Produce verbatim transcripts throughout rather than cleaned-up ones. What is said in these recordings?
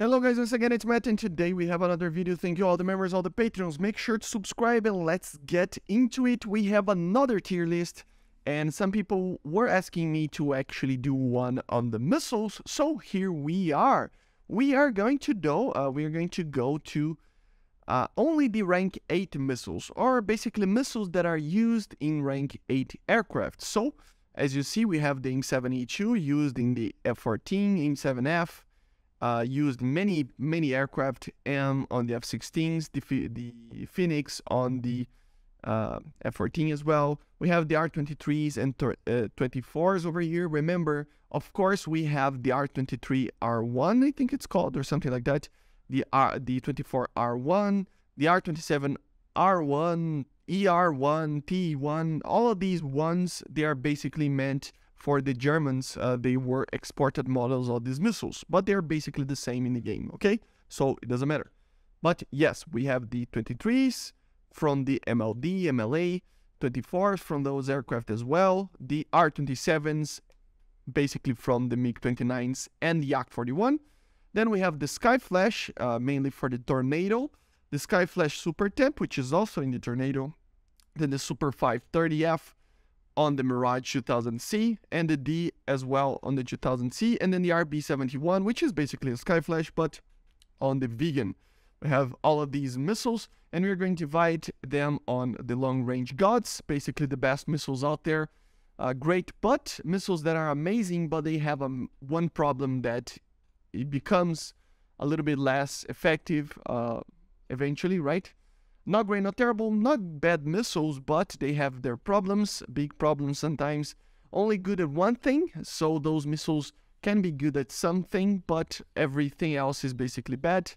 Hello guys, once again it's Matt and today we have another video. Thank you all the members, all the patrons. Make sure to subscribe and let's get into it. We have another tier list and some people were asking me to actually do one on the missiles. So here we are. We are going to do, uh, we are going to go to uh, only the rank eight missiles, or basically missiles that are used in rank eight aircraft. So as you see, we have the A I M seven E two used in the F fourteen, A I M seven F. Uh, used many, many aircraft, and on the F sixteens, the, the Phoenix, on the uh, F fourteen as well. We have the R twenty-threes and uh, twenty-fours over here. Remember, of course, we have the R twenty-three R one, I think it's called, or something like that. The R, the twenty-four R one, the R twenty-seven R one, E R one, T one, all of these ones, they are basically meant for the Germans. Uh, they were exported models of these missiles, but they're basically the same in the game, okay? So it doesn't matter. But yes, we have the twenty-threes from the M L D, M L A, twenty-fours from those aircraft as well, the R twenty-sevens basically from the MiG twenty-nines and the Yak forty-one. Then we have the Skyflash, uh, mainly for the Tornado, the Skyflash Super Temp, which is also in the Tornado, then the Super five thirty F, on the Mirage two thousand C, and the D as well on the two thousand C, and then the R B seventy-one, which is basically a Skyflash, but on the vegan. We have all of these missiles, and we're going to divide them on the long-range gods, basically the best missiles out there. Uh, great, but missiles that are amazing, but they have um, one problem, that it becomes a little bit less effective uh, eventually, right? Not great, not terrible, not bad missiles, but they have their problems, big problems sometimes. Only good at one thing, so those missiles can be good at something, but everything else is basically bad.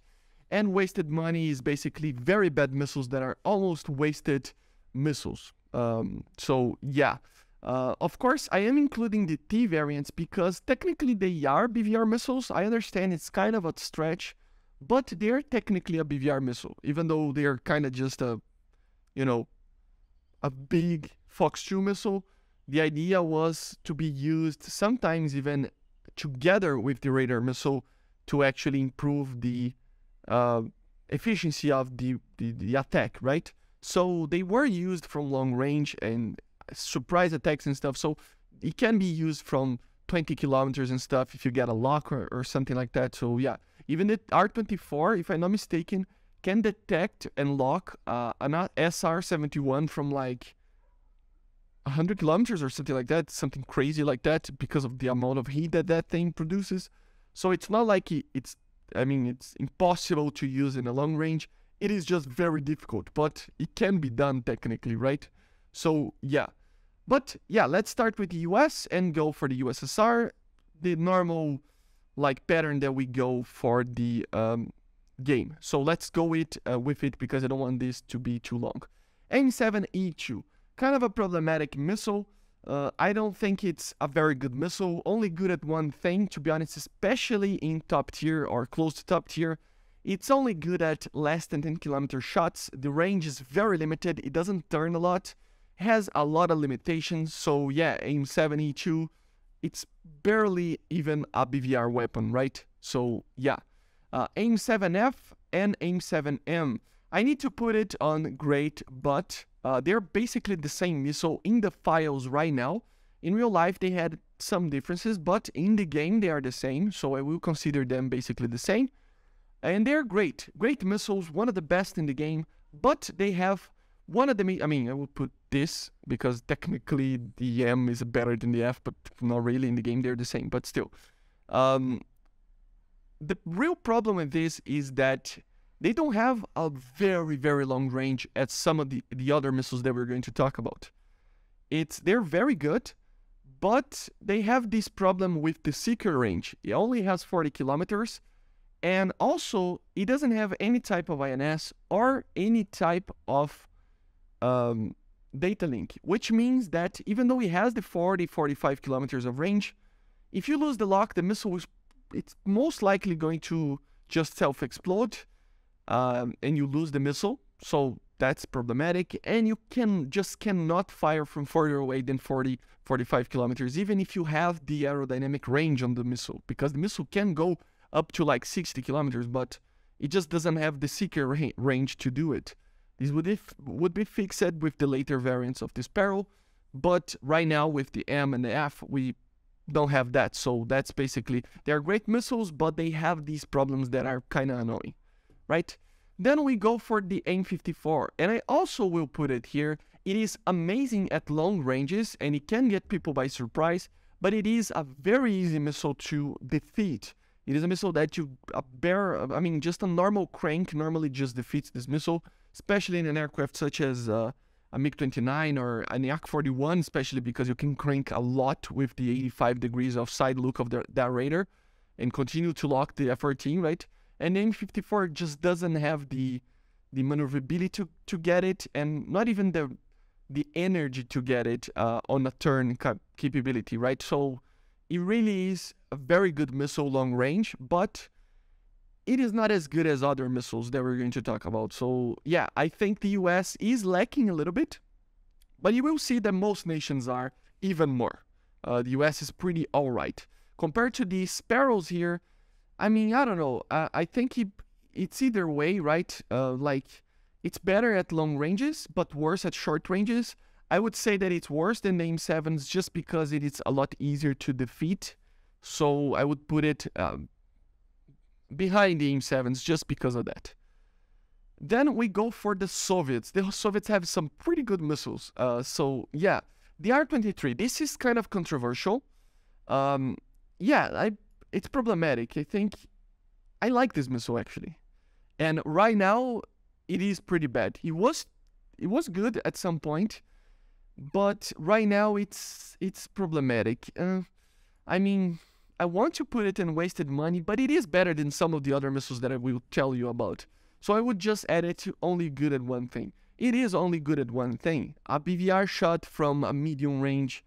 And wasted money is basically very bad missiles that are almost wasted missiles. Um, so, yeah. Uh, of course, I am including the T variants because technically they are B V R missiles. I understand it's kind of a stretch, but they're technically a B V R missile, even though they're kind of just a, you know, a big Fox two missile. The idea was to be used sometimes even together with the radar missile to actually improve the uh, efficiency of the, the, the attack, right? So they were used from long range and surprise attacks and stuff. So it can be used from twenty kilometers and stuff if you get a lock or, or something like that. So yeah. Even the R twenty-four, if I'm not mistaken, can detect and lock uh, an S R seventy-one from like one hundred kilometers or something like that, something crazy like that, because of the amount of heat that that thing produces. So it's not like it's, I mean, it's impossible to use in a long range. It is just very difficult, but it can be done technically, right? So, yeah. But, yeah, let's start with the U S and go for the U S S R, the normal like pattern that we go for the um, game. So let's go it uh, with it because I don't want this to be too long. A I M seven E two, kind of a problematic missile. Uh, I don't think it's a very good missile, only good at one thing, to be honest, especially in top tier or close to top tier. It's only good at less than ten kilometer shots. The range is very limited. It doesn't turn a lot. It has a lot of limitations. So yeah, A I M seven E two, it's barely even a B V R weapon, right? So, yeah. Uh, A I M seven F and A I M seven M. I need to put it on great, but uh, they're basically the same missile in the files right now. In real life, they had some differences, but in the game, they are the same. So, I will consider them basically the same. And they're great. Great missiles, one of the best in the game, but they have one of the, I mean, I will put this because technically the M is better than the F, but not really in the game, they're the same, but still. Um, the real problem with this is that they don't have a very, very long range at some of the, the other missiles that we're going to talk about. It's, they're very good, but they have this problem with the seeker range. It only has forty kilometers. And also, it doesn't have any type of I N S or any type of Um, data link, which means that even though it has the forty, forty-five kilometers of range, if you lose the lock, the missile is it's most likely going to just self-explode, um, and you lose the missile. So that's problematic, and you can just cannot fire from further away than forty, forty-five kilometers, even if you have the aerodynamic range on the missile, because the missile can go up to like sixty kilometers, but it just doesn't have the seeker ra range to do it. This would, if, would be fixed with the later variants of this barrel, but right now with the M and the F, we don't have that. So that's basically, they're great missiles, but they have these problems that are kind of annoying, right? Then we go for the AIM fifty-four, and I also will put it here. It is amazing at long ranges, and it can get people by surprise, but it is a very easy missile to defeat. It is a missile that you uh, bear, uh, I mean, just a normal crank normally just defeats this missile, especially in an aircraft such as uh, a MiG twenty-nine or an Yak forty-one, especially because you can crank a lot with the eighty-five degrees of side look of the, that radar and continue to lock the F fourteen, right? And AIM fifty-four just doesn't have the the maneuverability to, to get it, and not even the the energy to get it uh, on a turn cap capability, right? So it really is a very good missile long range, but it is not as good as other missiles that we're going to talk about. So yeah, I think the U S is lacking a little bit, but you will see that most nations are even more. Uh, the U S is pretty all right. Compared to the Sparrows here, I mean, I don't know. Uh, I think he, it's either way, right? Uh, like, it's better at long ranges, but worse at short ranges. I would say that it's worse than the AIM sevens just because it is a lot easier to defeat. So I would put it um, behind the AIM sevens just because of that. Then we go for the Soviets. The Soviets have some pretty good missiles. Uh, so, yeah, the R twenty-three. This is kind of controversial. Um, yeah, I... It's problematic. I think I like this missile actually, and right now it is pretty bad. It was it was good at some point, but right now it's it's problematic. Uh, I mean, I want to put it in wasted money, but it is better than some of the other missiles that I will tell you about. So I would just add it to only good at one thing. It is only good at one thing: a B V R shot from a medium range,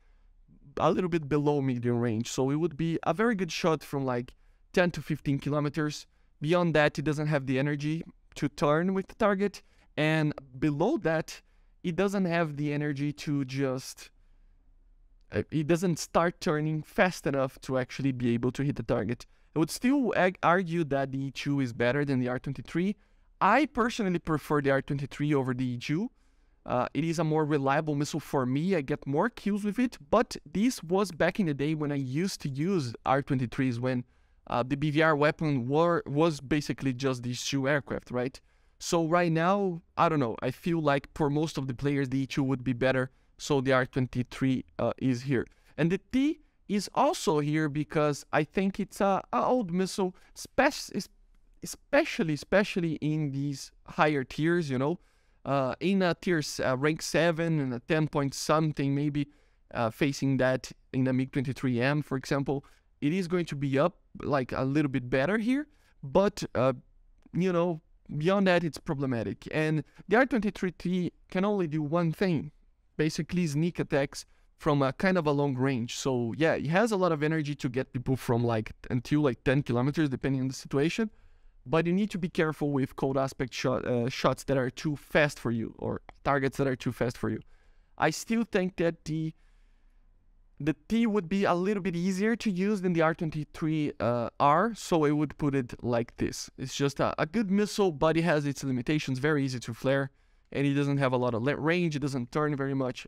a little bit below medium range. So it would be a very good shot from like ten to fifteen kilometers. Beyond that, it doesn't have the energy to turn with the target, and below that it doesn't have the energy to just it doesn't start turning fast enough to actually be able to hit the target. I would still argue that the E two is better than the R twenty-three. I personally prefer the R twenty-three over the E two. Uh, it is a more reliable missile for me. I get more kills with it, but this was back in the day when I used to use R twenty-threes, when uh, the B V R weapon war was basically just these two aircraft, right? So right now, I don't know. I feel like for most of the players, the E two would be better, so the R twenty-three uh, is here. And the T is also here because I think it's an old missile, spe especially, especially in these higher tiers, you know. Uh, in a tier uh, rank seven and a ten point something, maybe uh, facing that in the MiG twenty-three M, for example, it is going to be up like a little bit better here, but uh, you know, beyond that it's problematic. And the R twenty-three T can only do one thing, basically sneak attacks from a kind of a long range. So yeah, it has a lot of energy to get people from like until like ten kilometers depending on the situation, but you need to be careful with cold aspect shot, uh, shots that are too fast for you, or targets that are too fast for you. I still think that the the T would be a little bit easier to use than the R twenty-three R, uh, so I would put it like this. It's just a, a good missile, but it has its limitations, very easy to flare, and it doesn't have a lot of range, it doesn't turn very much.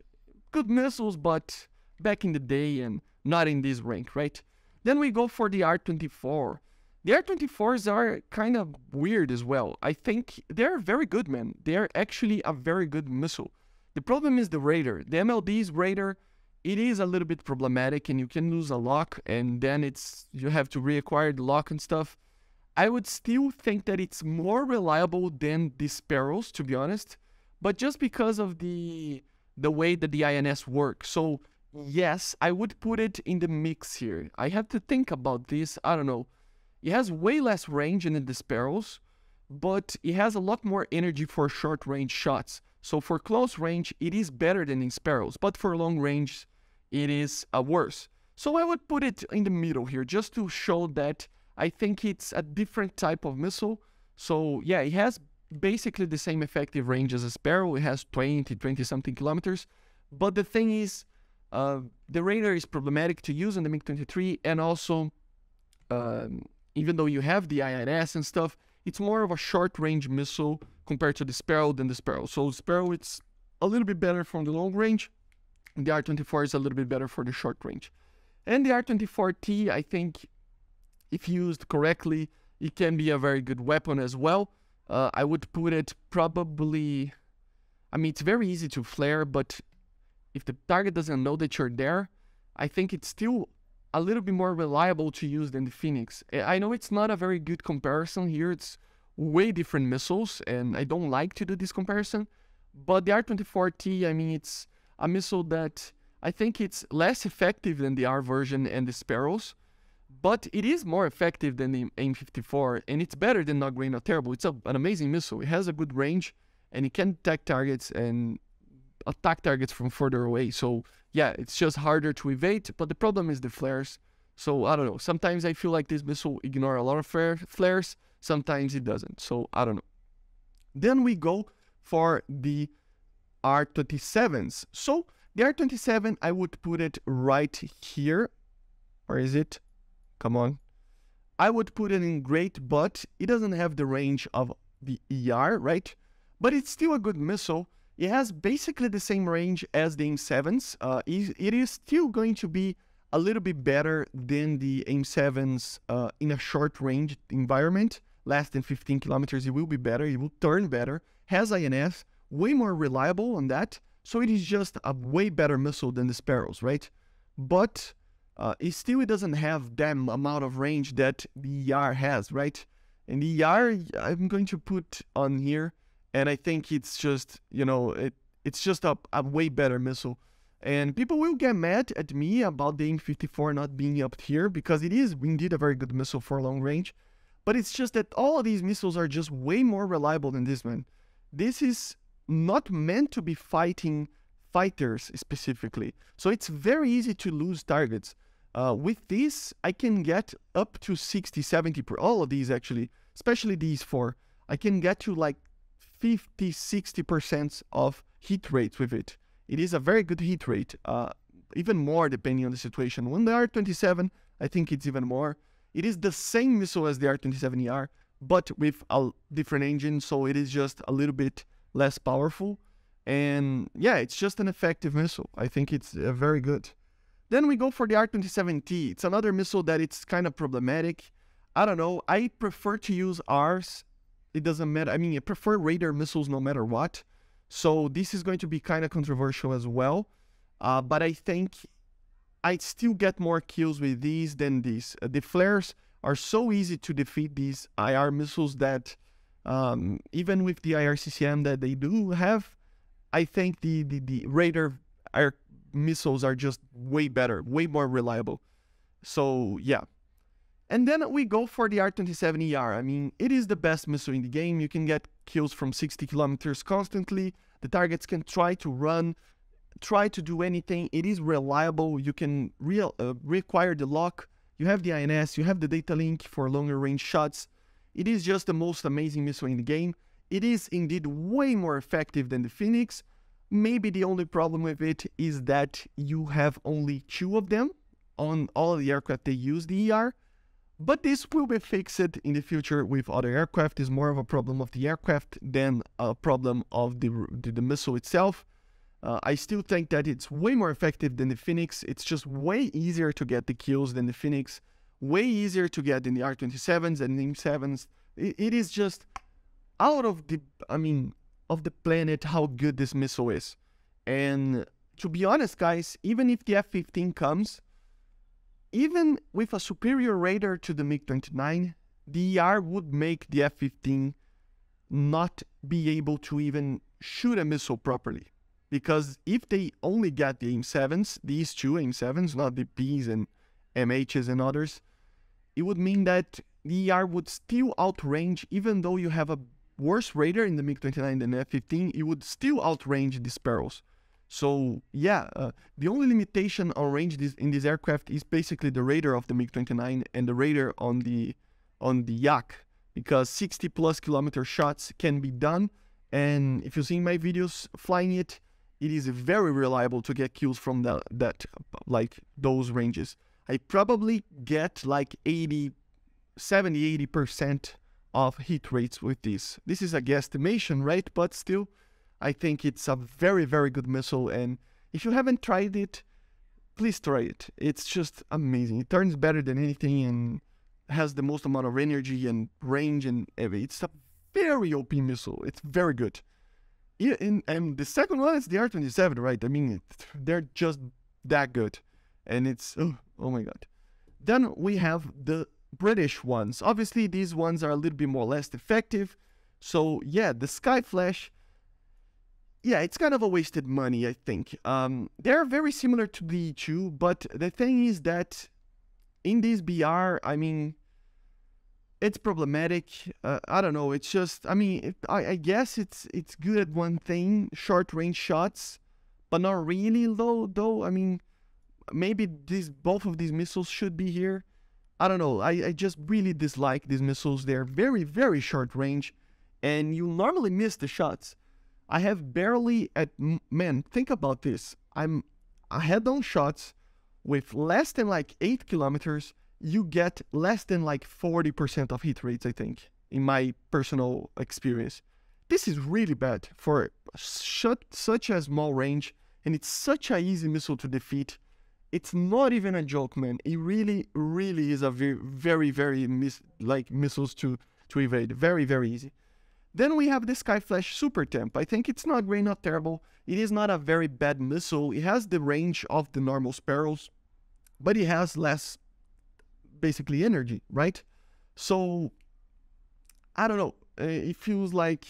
Good missiles, but back in the day and not in this rank, right? Then we go for the R twenty-four. The R twenty-fours are kind of weird as well. I think they're very good, man. They're actually a very good missile. The problem is the radar. The M L D's radar, it is a little bit problematic, and you can lose a lock, and then it's you have to reacquire the lock and stuff. I would still think that it's more reliable than the Sparrows, to be honest, but just because of the the way that the I N S works. So yes, I would put it in the mix here. I have to think about this. I don't know. It has way less range than the Sparrows, but it has a lot more energy for short-range shots. So for close range, it is better than in Sparrows, but for long range, it is uh, worse. So I would put it in the middle here, just to show that I think it's a different type of missile. So yeah, it has basically the same effective range as a Sparrow. It has twenty, twenty-something kilometers. But the thing is, uh, the radar is problematic to use on the MiG twenty-three, and also... Um, even though you have the I R S and stuff, it's more of a short-range missile compared to the Sparrow than the Sparrow. So the Sparrow, it's a little bit better from the long range, and the R twenty-four is a little bit better for the short range. And the R twenty-four T, I think, if used correctly, it can be a very good weapon as well. Uh, I would put it probably... I mean, it's very easy to flare, but if the target doesn't know that you're there, I think it's still a little bit more reliable to use than the Phoenix. I know it's not a very good comparison here. It's way different missiles, and I don't like to do this comparison. But the R twenty-four T, I mean, it's a missile that I think it's less effective than the R version and the Sparrows, but it is more effective than the AIM fifty-four, and it's better than Not Great Not Terrible. It's a, an amazing missile. It has a good range, and it can attack targets and attack targets from further away. So yeah, it's just harder to evade, but the problem is the flares. So I don't know. Sometimes I feel like this missile ignores a lot of flare, flares. Sometimes it doesn't. So I don't know. Then we go for the R twenty-sevens. So the R twenty-seven, I would put it right here. Where is it? Come on. I would put it in great, but it doesn't have the range of the E R, right? But it's still a good missile. It has basically the same range as the AIM sevens. Uh, it is still going to be a little bit better than the AIM sevens uh, in a short-range environment. Less than fifteen kilometers, it will be better. It will turn better. Has I N S, way more reliable on that. So it is just a way better missile than the Sparrows, right? But uh, it still doesn't have that amount of range that the E R has, right? And the E R, I'm going to put on here. And I think it's just, you know, it it's just a, a way better missile. And people will get mad at me about the AIM fifty-four not being up here, because it is indeed a very good missile for long range. But it's just that all of these missiles are just way more reliable than this one. This is not meant to be fighting fighters specifically. So it's very easy to lose targets. Uh, with this, I can get up to sixty, seventy, per, all of these actually, especially these four. I can get to like fifty, sixty percent of hit rates with it. It is a very good hit rate, uh, even more depending on the situation. When the R twenty-seven, I think it's even more. It is the same missile as the R twenty-seven E R, but with a different engine, so it is just a little bit less powerful. And yeah, it's just an effective missile. I think it's uh, very good. Then we go for the R twenty-seven T. It's another missile that it's kind of problematic. I don't know. I prefer to use Rs. It doesn't matter. I mean, I prefer radar missiles no matter what. So this is going to be kind of controversial as well. Uh, but I think I still get more kills with these than these. Uh, the flares are so easy to defeat these I R missiles that um, even with the I R C C M that they do have, I think the, the, the radar I R missiles are just way better, way more reliable. So yeah. And then we go for the R twenty-seven E R. I mean, it is the best missile in the game. You can get kills from sixty kilometers constantly. The targets can try to run, try to do anything. It is reliable. You can re uh, require the lock. You have the I N S. You have the data link for longer range shots. It is just the most amazing missile in the game. It is indeed way more effective than the Phoenix. Maybe the only problem with it is that you have only two of them on all the aircraft they use the E R. But this will be fixed in the future with other aircraft. It's more of a problem of the aircraft than a problem of the, the, the missile itself. Uh, I still think that it's way more effective than the Phoenix. It's just way easier to get the kills than the Phoenix. Way easier to get than the R twenty-sevens and the AIM sevens. It, it is just out of the, I mean, of the planet how good this missile is. And to be honest, guys, even if the F fifteen comes, even with a superior radar to the MiG twenty-nine, the E R would make the F fifteen not be able to even shoot a missile properly. Because if they only get the AIM sevens, these two AIM sevens, not the Ps and M Hs and others, it would mean that the E R would still outrange, even though you have a worse radar in the MiG twenty-nine than the F fifteen, it would still outrange the Sparrows. So yeah, uh, the only limitation on range this, in this aircraft is basically the radar of the MiG twenty-nine and the radar on the on the Yak, because sixty plus kilometer shots can be done, and if you see my videos flying it, it is very reliable to get kills from that that like those ranges. I probably get like 80 seventy to eighty percent of hit rates with this. This is a guesstimation, right? But still, I think it's a very, very good missile. And if you haven't tried it, please try it. It's just amazing. It turns better than anything and has the most amount of energy and range and everything. It's a very O P missile. It's very good. Yeah, and, and the second one is the R twenty-seven, right? I mean, it, they're just that good. And it's, oh, oh my God. Then we have the British ones. Obviously, these ones are a little bit more less effective. So yeah, the Skyflash, yeah, it's kind of a wasted money, I think. Um, they're very similar to the E two, but the thing is that in this B R, I mean, it's problematic. Uh, I don't know. It's just, I mean, it, I, I guess it's it's good at one thing, short range shots, but not really though. Though I mean, maybe these both of these missiles should be here. I don't know. I, I just really dislike these missiles. They're very very short range, and you normally miss the shots. I have barely at man. Think about this. I'm I had on shots with less than like eight kilometers. You get less than like forty percent of hit rates, I think, in my personal experience. This is really bad for such a small range, and it's such an easy missile to defeat. It's not even a joke, man. It really, really is a very, very, very mis like missiles to, to evade. Very, very easy. Then we have the Skyflash Super Temp. I think it's not great, not terrible. It is not a very bad missile. It has the range of the normal Sparrows, but it has less basically energy, right? So I don't know, it feels like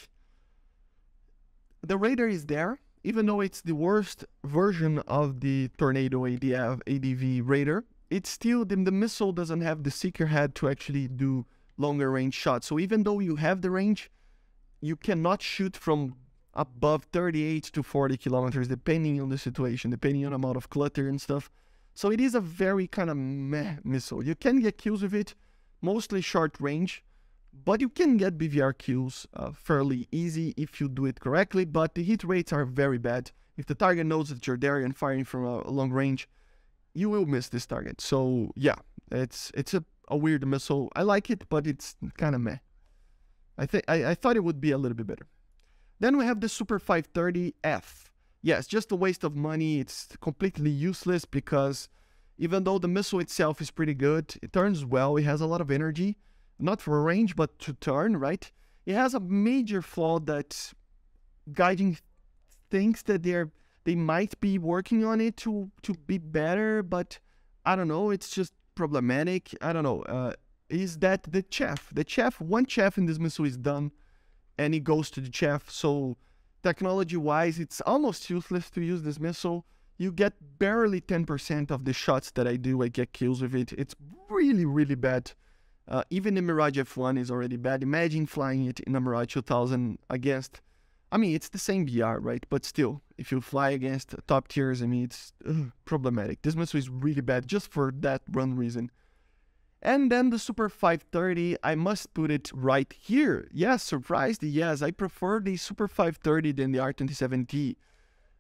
the radar is there, even though it's the worst version of the Tornado A D F, A D V radar. It's still the, the missile doesn't have the seeker head to actually do longer range shots. So even though you have the range, you cannot shoot from above thirty-eight to forty kilometers, depending on the situation, depending on the amount of clutter and stuff. So it is a very kind of meh missile. You can get kills with it, mostly short range, but you can get B V R kills uh, fairly easy if you do it correctly, but the hit rates are very bad. If the target knows that you're there and firing from a long range, you will miss this target. So yeah, it's it's a, a weird missile. I like it, but it's kind of meh. I, th I, I thought it would be a little bit better. Then we have the Super five thirty F. Yeah, it's just a waste of money. It's completely useless because even though the missile itself is pretty good, it turns well, it has a lot of energy, not for range, but to turn, right? It has a major flaw that guiding thinks that they're, they might be working on it to, to be better, but I don't know, it's just problematic. I don't know, uh, is that the chaff. The chaff, one chaff in this missile is done and it goes to the chaff, so technology-wise, it's almost useless to use this missile. You get barely ten percent of the shots that I do. I get kills with it. It's really, really bad. Uh, even the Mirage F one is already bad. Imagine flying it in a Mirage two thousand against... I mean, it's the same B R, right? But still, if you fly against top tiers, I mean, it's ugh, problematic. This missile is really bad just for that one reason. And then the Super five thirty, I must put it right here. Yes, surprised, yes, I prefer the Super five thirty than the R twenty-seven T.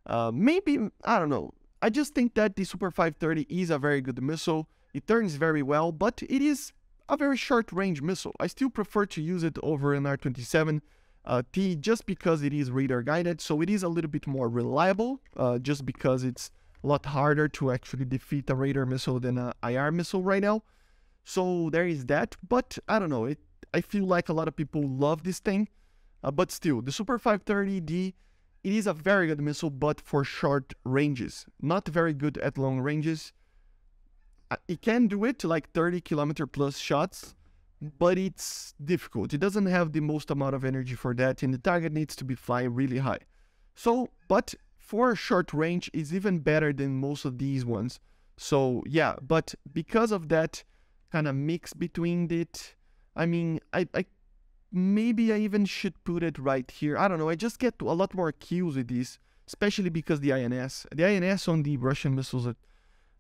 Uh, maybe, I don't know, I just think that the Super five thirty is a very good missile. It turns very well, but it is a very short-range missile. I still prefer to use it over an R twenty-seven T uh, just because it is radar-guided, so it is a little bit more reliable, uh, just because it's a lot harder to actually defeat a radar missile than an I R missile right now. So there is that, but I don't know, it, I feel like a lot of people love this thing, uh, but still, the Super five thirty D, it is a very good missile, but for short ranges, not very good at long ranges. Uh, it can do it to like thirty kilometer plus shots, but it's difficult. It doesn't have the most amount of energy for that, and the target needs to be flying really high. So, but for short range, it's even better than most of these ones. So yeah, but because of that, kind of mix between it. I mean, I, I maybe I even should put it right here. I don't know. I just get a lot more kills with this, especially because the I N S. The I N S on the Russian missiles are,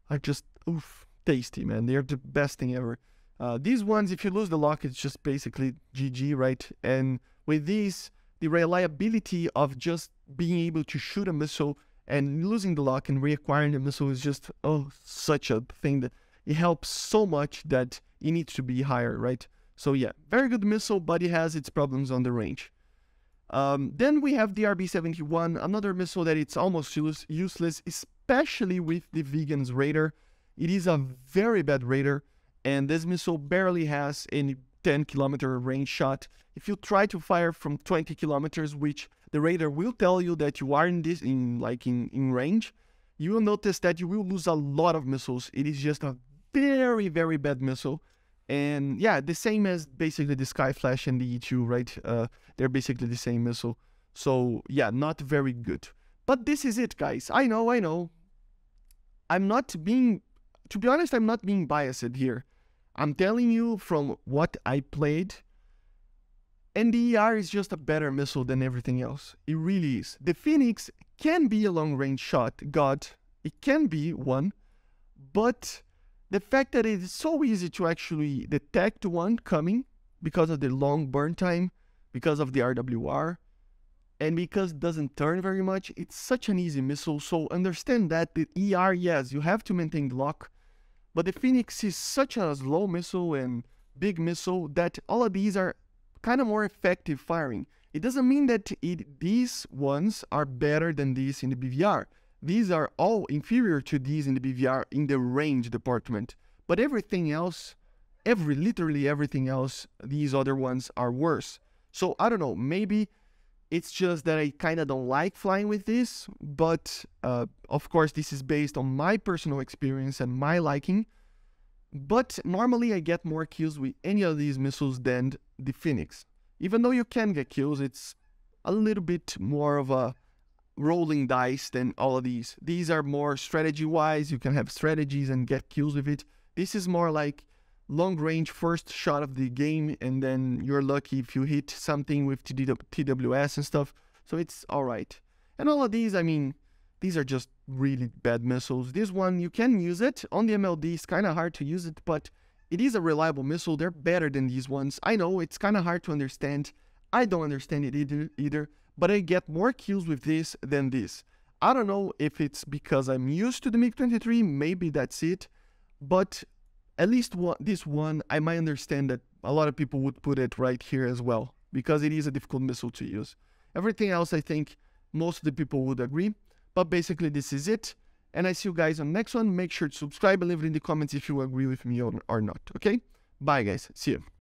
are just, oof, tasty, man. They're the best thing ever. Uh, these ones, if you lose the lock, it's just basically G G, right? And with these, the reliability of just being able to shoot a missile and losing the lock and reacquiring the missile is just, oh, such a thing that... It helps so much that it needs to be higher, right? So yeah, very good missile, but it has its problems on the range. Um, then we have the R B seventy-one, another missile that it's almost use useless, especially with the Vegans radar. It is a very bad radar, and this missile barely has any ten kilometer range shot. If you try to fire from twenty kilometers, which the radar will tell you that you are in this, in like in, in range, you will notice that you will lose a lot of missiles. It is just a very, very bad missile. And yeah, the same as basically the Skyflash and the E two, right? Uh, they're basically the same missile. So yeah, not very good. But this is it, guys. I know, I know. I'm not being, to be honest, I'm not being biased here. I'm telling you from what I played. And the E R is just a better missile than everything else. It really is. The Phoenix can be a long-range shot, god. It can be one, but the fact that it is so easy to actually detect one coming because of the long burn time, because of the R W R, and because it doesn't turn very much, it's such an easy missile. So understand that the E R, yes, you have to maintain the lock, but the Phoenix is such a slow missile and big missile that all of these are kind of more effective firing. It doesn't mean that it, these ones are better than these in the B V R. These are all inferior to these in the B V R in the range department. But everything else, every literally everything else, these other ones are worse. So I don't know, maybe it's just that I kind of don't like flying with this. But uh, of course, this is based on my personal experience and my liking. But normally I get more kills with any of these missiles than the Phoenix. Even though you can get kills, it's a little bit more of a rolling dice than all of these. These are more strategy-wise, you can have strategies and get kills with it. This is more like long-range first shot of the game, and then you're lucky if you hit something with T W S and stuff, so it's alright. And all of these, I mean, these are just really bad missiles. This one, you can use it on the M L D, it's kind of hard to use it, but it is a reliable missile, they're better than these ones. I know, it's kind of hard to understand, I don't understand it either, either. But I get more kills with this than this. I don't know if it's because I'm used to the MiG twenty-three, maybe that's it. But at least one, this one, I might understand that a lot of people would put it right here as well, because it is a difficult missile to use. Everything else, I think most of the people would agree. But basically, this is it. And I see you guys on the next one. Make sure to subscribe and leave it in the comments if you agree with me or, or not. Okay? Bye, guys. See you.